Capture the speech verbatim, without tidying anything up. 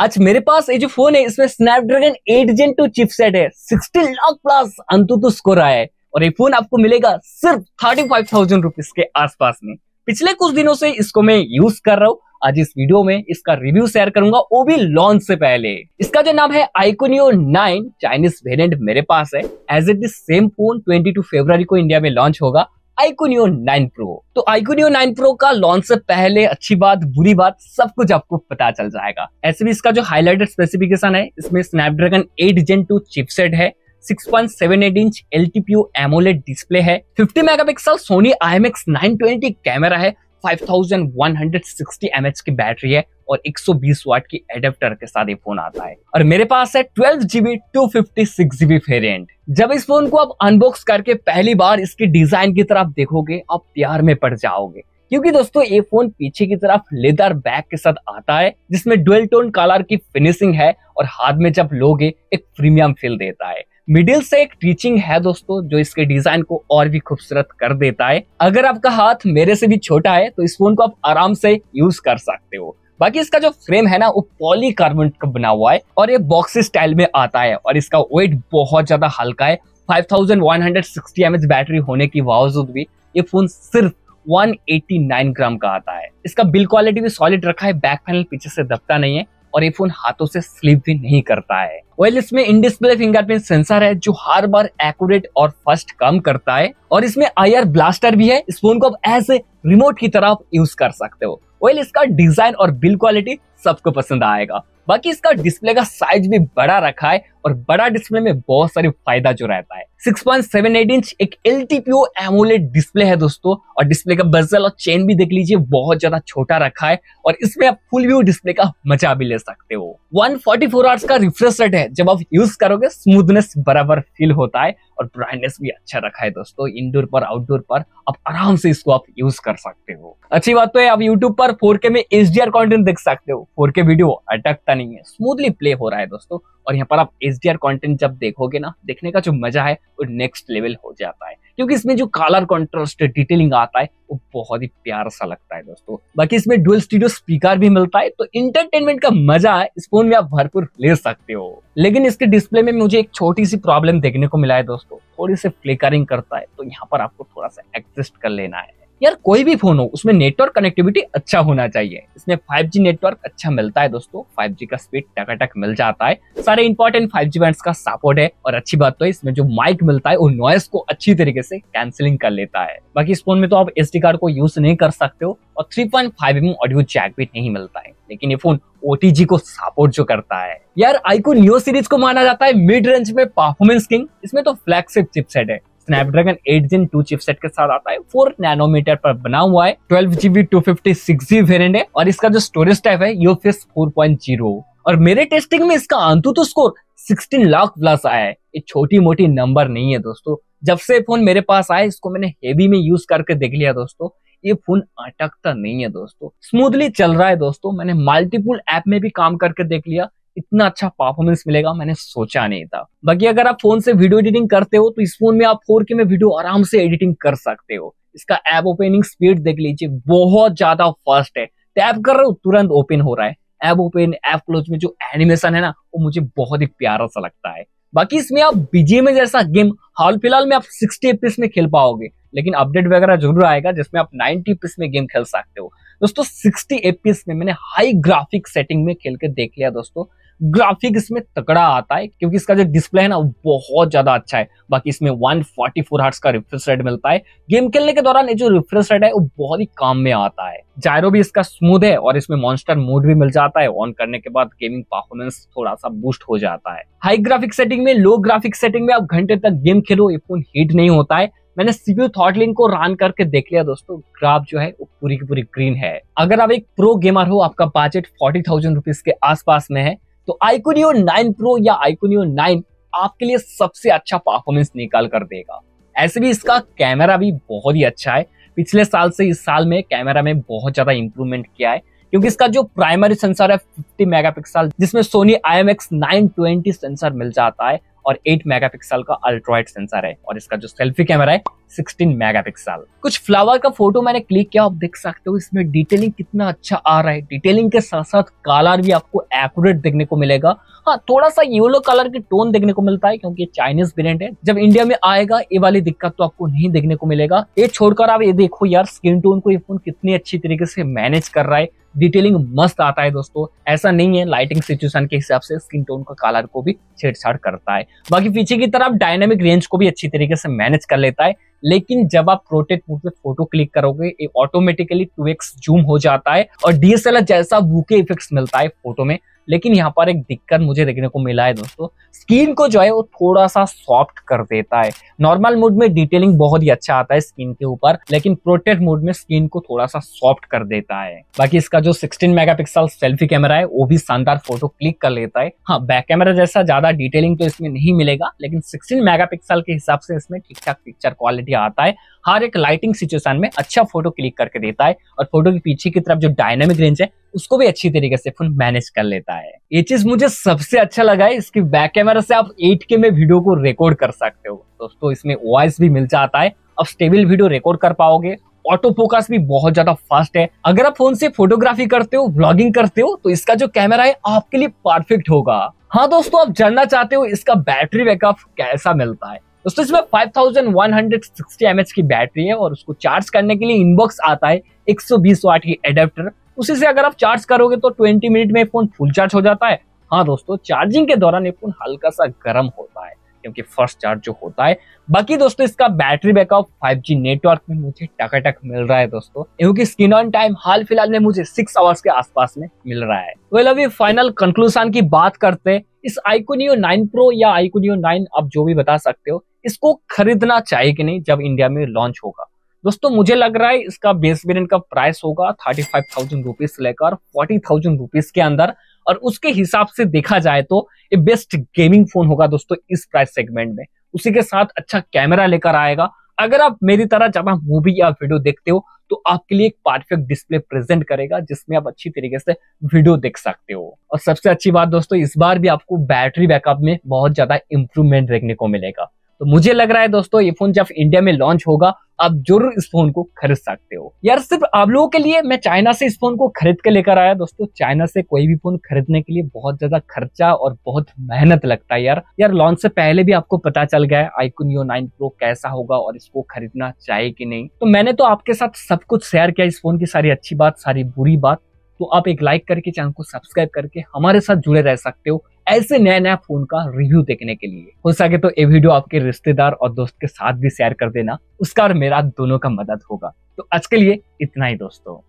आज मेरे पास ये जो फोन है इसमें Snapdragon eight gen two chipset है, साठ लाख प्लस अंतुतु स्कोर आया है और ये फोन आपको मिलेगा सिर्फ पैंतीस हज़ार रुपीस के आसपास में। पिछले कुछ दिनों से इसको मैं यूज कर रहा हूँ, आज इस वीडियो में इसका रिव्यू शेयर करूंगा, वो भी लॉन्च से पहले। इसका जो नाम है iQOO Neo nine, Chinese variant मेरे पास है। As it is same phone बाईस फरवरी को इंडिया में लॉन्च होगा, iQOO Neo नाइन Pro। तो iQOO Neo नाइन Pro का लॉन्च से पहले अच्छी बात बुरी बात सब कुछ आपको पता चल जाएगा। ऐसे भी इसका जो हाईलाइटेड स्पेसिफिकेशन है इसमें Snapdragon eight gen two chipset है, six point seven eight inch L T P O AMOLED display है, fifty megapixel Sony I M X nine twenty camera है, five thousand one hundred sixty mAh की battery है और एक सौ बीस वाट की एडेप्टर के साथ ये फोन आता है। और मेरे पास है twelve GB two fifty six GB variant. जब इस फोन को आप अनबॉक्स करके पहली बार इसकी डिजाइन की तरफ देखोगे आप प्यार में पड़ जाओगे, क्योंकि दोस्तों ये फोन पीछे की तरफ लेदर बैग के साथ आता है जिसमें डुअल टोन कलर की फिनिशिंग है और हाथ में जब लोगे एक प्रीमियम फील देता है। मिडिल से एक टीचिंग है दोस्तों जो इसके डिजाइन को और भी खूबसूरत कर देता है। अगर आपका हाथ मेरे से भी छोटा है तो इस फोन को आप आराम से यूज कर सकते हो। बाकी इसका जो फ्रेम है ना वो पॉलीकार्बोनेट का बना हुआ है और ये बॉक्सी स्टाइल में आता है और इसका वेट बहुत ज्यादा हल्का है। Five thousand one hundred sixty mAh battery होने के बावजूद भी ये फोन सिर्फ वन एटी नाइन ग्राम का आता है। इसका बिल्ड क्वालिटी भी सॉलिड रखा है, बैक पैनल पीछे से दबता नहीं है और ये फोन हाथों से स्लिप भी नहीं करता है। वेल इसमें इन डिस्प्ले फिंगरप्रिंट सेंसर है जो हर बार एक्यूरेट और फर्स्ट काम करता है और इसमें आईआर ब्लास्टर भी है। इस फोन को आप एज ए रिमोट की तरह यूज कर सकते हो। वेल इसका डिजाइन और बिल्ड क्वालिटी सबको पसंद आएगा। बाकी इसका डिस्प्ले का साइज भी बड़ा रखा है और बड़ा डिस्प्ले में बहुत सारे फायदा जो रहता है। Six point seven eight inch एक L T P O AMOLED display है दोस्तों और डिस्प्ले का बेजल और चेन भी देख लीजिए बहुत ज्यादा छोटा रखा है और इसमें आप फुल व्यू डिस्प्ले का मजा भी ले सकते हो। वन फोर्टी फोर आवर्स का रिफ्रेश रेट है, जब आप यूज करोगे स्मूथनेस बराबर फील होता है और ब्राइटनेस भी अच्छा रखा है दोस्तों। इंडोर पर आउटडोर पर आप आराम से इसको आप यूज कर सकते हो। अच्छी बात तो है आप यूट्यूब पर फोर के में एच डी आर कंटेंट देख सकते हो, फोर के वीडियो अटकता नहीं है, स्मूथली प्ले हो रहा है दोस्तों। और यहाँ पर आप एच डी आर कंटेंट जब देखोगे ना देखने का जो मजा है वो नेक्स्ट लेवल हो जाता है, क्योंकि इसमें जो कलर कंट्रास्ट डिटेलिंग आता है वो बहुत ही प्यारा सा लगता है दोस्तों। बाकी इसमें डुअल स्टूडियो स्पीकर भी मिलता है, तो इंटरटेनमेंट का मजा है इस फोन में आप भरपूर ले सकते हो। लेकिन इसके डिस्प्ले में मुझे एक छोटी सी प्रॉब्लम देखने को मिला है दोस्तों, थोड़ी सी फ्लिकरिंग करता है, तो यहाँ पर आपको थोड़ा सा एडजस्ट कर लेना है। यार कोई भी फोन हो उसमें नेटवर्क कनेक्टिविटी अच्छा होना चाहिए। इसमें फाइव जी नेटवर्क अच्छा मिलता है दोस्तों, फाइव जी का स्पीड टकाटक मिल जाता है, सारे इंपॉर्टेंट फाइव जी बैंड्स का सपोर्ट है और अच्छी बात तो है इसमें जो माइक मिलता है वो नॉइस को अच्छी तरीके से कैंसिलिंग कर लेता है। बाकी इस फोन में तो आप एसडी कार्ड को यूज नहीं कर सकते हो और three point five M M audio jack भी नहीं मिलता है, लेकिन ये फोन ओ टी जी को सपोर्ट जो करता है। यार iQOO Neo सीरीज को माना जाता है मिड रेंज में परफॉर्मेंस किंग। इसमें तो फ्लैगशिप चिपसेट है, Snapdragon eight gen two chipset के साथ आता है, फोर नैनोमीटर पर बना हुआ है, twelve GB two fifty six GB variant है और इसका जो स्टोरेज टाइप है यूएफएस फोर पॉइंट जीरो। और मेरे टेस्टिंग में इसका अंतुतु स्कोर सोलह लाख प्लस आया है। ये छोटी मोटी नंबर नहीं है दोस्तों। जब से फोन मेरे पास आया इसको मैंने हेवी में यूज करके देख लिया दोस्तों, ये फोन अटकता नहीं है दोस्तों, स्मूथली चल रहा है दोस्तों। मैंने मल्टीपल ऐप में भी काम करके देख लिया, इतना अच्छा परफॉर्मेंस मिलेगा मैंने सोचा नहीं था। बाकी अगर आप फोन से वीडियो एडिटिंग करते हो तो इस फोन में आप फोर के में वीडियो आराम से एडिटिंग कर सकते हो। इसका ऐप ओपनिंग स्पीड देख लीजिए बहुत ज्यादा फास्ट है, टैप कर रहे हो तुरंत ओपन हो रहा है। ऐप ओपन ऐप क्लोज में जो एनिमेशन है ना वो मुझे बहुत ही प्यारा सा लगता है। बाकी इसमें आप बी जी एम आई जैसा गेम हाल फिलहाल में आप सिक्सटी एफ पी एस में खेल पाओगे, लेकिन अपडेट वगैरह जरूर आएगा जिसमें आप नाइनटी एफ पी एस में गेम खेल सकते हो दोस्तों। सिक्सटी एफ पी एस में मैंने हाई ग्राफिक सेटिंग में खेल के देख लिया दोस्तों, ग्राफिक इसमें तगड़ा आता है क्योंकि इसका जो डिस्प्ले है ना वो बहुत ज्यादा अच्छा है। बाकी इसमें वन फोर्टी फोर हर्ट्ज का रिफ्रेश रेट मिलता है, गेम खेलने के दौरान ये जो रिफ्रेश रेट है वो बहुत ही काम में आता है। जायरो भी इसका स्मूथ है और इसमें मॉन्स्टर मोड भी मिल जाता है, ऑन करने के बाद गेमिंग परफॉर्मेंस थोड़ा सा बूस्ट हो जाता है। हाई ग्राफिक सेटिंग में लो ग्राफिक सेटिंग में आप घंटे तक गेम खेलो ये फोन हीट नहीं होता है। मैंने सीपीयू थॉट लिंक को रन करके देख लिया दोस्तों, ग्राफ जो है वो पूरी की पूरी ग्रीन है। अगर आप एक प्रो गेमर हो, आपका बजट फोर्टी थाउजेंड रुपीज के आसपास में है, तो iQOO Neo नाइन Pro या iQOO Neo नाइन आपके लिए सबसे अच्छा परफॉर्मेंस निकाल कर देगा। ऐसे भी इसका कैमरा भी बहुत ही अच्छा है, पिछले साल से इस साल में कैमरा में बहुत ज्यादा इंप्रूवमेंट किया है, क्योंकि इसका जो प्राइमरी सेंसर है फिफ्टी मेगापिक्सल जिसमें Sony I M X nine twenty sensor मिल जाता है और एट मेगापिक्सल का अल्ट्रा वाइड सेंसर है और इसका जो सेल्फी कैमरा है सोलह मेगापिक्सल। कुछ फ्लावर का फोटो मैंने क्लिक किया, आप देख सकते हो इसमें डिटेलिंग कितना अच्छा आ रहा है। डिटेलिंग के साथ साथ कलर भी आपको एक्यूरेट देखने को मिलेगा। हाँ, थोड़ा सा येलो कलर की टोन देखने को मिलता है क्योंकि चाइनीज ब्रांड है। जब इंडिया में आएगा ये वाली दिक्कत तो आपको नहीं देखने को मिलेगा। ये छोड़कर आप ये देखो यार, स्किन टोन को ये फोन कितनी अच्छी तरीके से मैनेज कर रहा है। डिटेलिंग मस्त आता है दोस्तों। ऐसा नहीं है, लाइटिंग सिचुएशन के हिसाब से स्किन टोन का कलर को भी छेड़छाड़ करता है। बाकी पीछे की तरफ डायनामिक रेंज को भी अच्छी तरीके से मैनेज कर लेता है। लेकिन जब आप रोटेट मोड पे फोटो क्लिक करोगे ये ऑटोमेटिकली टू एक्स जूम हो जाता है और डी एस एल आर जैसा बुके इफेक्ट्स मिलता है फोटो में। लेकिन यहाँ पर एक दिक्कत मुझे देखने को मिला है दोस्तों, स्किन को जो है वो थोड़ा सा सॉफ्ट कर देता है। नॉर्मल मोड में डिटेलिंग बहुत ही अच्छा आता है स्किन के ऊपर, लेकिन प्रोटेक्ट मोड में स्किन को थोड़ा सा सॉफ्ट कर देता है। बाकी इसका जो सोलह मेगापिक्सल सेल्फी कैमरा है वो भी शानदार फोटो क्लिक कर लेता है। हाँ, बैक कैमरा जैसा ज्यादा डिटेलिंग तो इसमें नहीं मिलेगा, लेकिन सिक्सटीन मेगा पिक्सल के हिसाब से इसमें ठीक ठाक पिक्चर क्वालिटी आता है। हर एक लाइटिंग सिचुएशन में अच्छा फोटो क्लिक करके देता है और फोटो के पीछे की तरफ जो डायनामिक रेंज है उसको भी अच्छी तरीके से फोन मैनेज कर लेता है। ये चीज मुझे सबसे अच्छा लगा है, इसकी बैक कैमरा से आप एट के में वीडियो को रिकॉर्ड कर सकते हो दोस्तों। इसमें वॉइस भी मिल जाता है, आप स्टेबल वीडियो रिकॉर्ड कर पाओगे। ऑटो फोकस भी बहुत ज्यादा फास्ट है। अगर आप फोन से फोटोग्राफी करते हो, व्लॉगिंग करते हो, तो इसका जो कैमरा है आपके लिए परफेक्ट होगा। हाँ दोस्तों, आप जानना चाहते हो इसका बैटरी बैकअप कैसा मिलता है। दोस्तों इसमें five thousand one hundred sixty M H की बैटरी है और उसको चार्ज करने के लिए इनबॉक्स आता है एक सौ बीस वाट की एडेप्टर। उसी से अगर आप चार्ज करोगे तो बीस मिनट में फोन फुल चार्ज हो जाता है। हाँ दोस्तों, चार्जिंग के दौरान ये फोन हल्का सा गर्म होता है क्योंकि फर्स्ट चार्ज जो होता है। बाकी दोस्तों इसका battery backup five G network में मुझे टकाटक मिल रहा है दोस्तों, क्योंकि स्क्रीन ऑन टाइम हाल फिलहाल में मुझे सिक्स आवर्स के आसपास में मिल रहा है। वेल, अभी फाइनल कंक्लूजन की बात करते हैं। इस आईक्यू नियो नाइन प्रो या आईक्यू नियो नाइन आप जो भी बता सकते हो, इसको खरीदना चाहिए कि नहीं जब इंडिया में लॉन्च होगा। दोस्तों मुझे लग रहा है इसका बेस वेरिएंट का प्राइस होगा थर्टी फाइव थाउजेंड रुपीज से लेकर फोर्टी थाउजेंड रुपीज के अंदर, और उसके हिसाब से देखा जाए तो ये बेस्ट गेमिंग फोन होगा दोस्तों इस प्राइस सेगमेंट में। उसी के साथ अच्छा कैमरा लेकर आएगा। अगर आप मेरी तरह ज्यादा मूवी या वीडियो देखते हो तो आपके लिए एक परफेक्ट डिस्प्ले प्रेजेंट करेगा जिसमें आप अच्छी तरीके से वीडियो देख सकते हो। और सबसे अच्छी बात दोस्तों, इस बार भी आपको बैटरी बैकअप में बहुत ज्यादा इंप्रूवमेंट देखने को मिलेगा। तो मुझे लग रहा है दोस्तों ये फोन जब इंडिया में लॉन्च होगा आप जरूर इस फोन को खरीद सकते हो। यार सिर्फ आप लोगों के लिए मैं चाइना से इस फोन को खरीद के लेकर आया। दोस्तों चाइना से कोई भी फोन खरीदने के लिए बहुत ज्यादा खर्चा और बहुत मेहनत लगता है यार। यार लॉन्च से पहले भी आपको पता चल गया है आईक्यू नियो नाइन प्रो कैसा होगा और इसको खरीदना चाहिए कि नहीं। तो मैंने तो आपके साथ सब कुछ शेयर किया, इस फोन की सारी अच्छी बात, सारी बुरी बात। तो आप एक लाइक करके चैनल को सब्सक्राइब करके हमारे साथ जुड़े रह सकते हो ऐसे नया नया फोन का रिव्यू देखने के लिए। हो सके तो ये वीडियो आपके रिश्तेदार और दोस्त के साथ भी शेयर कर देना, उसका और मेरा दोनों का मदद होगा। तो आज के लिए इतना ही दोस्तों।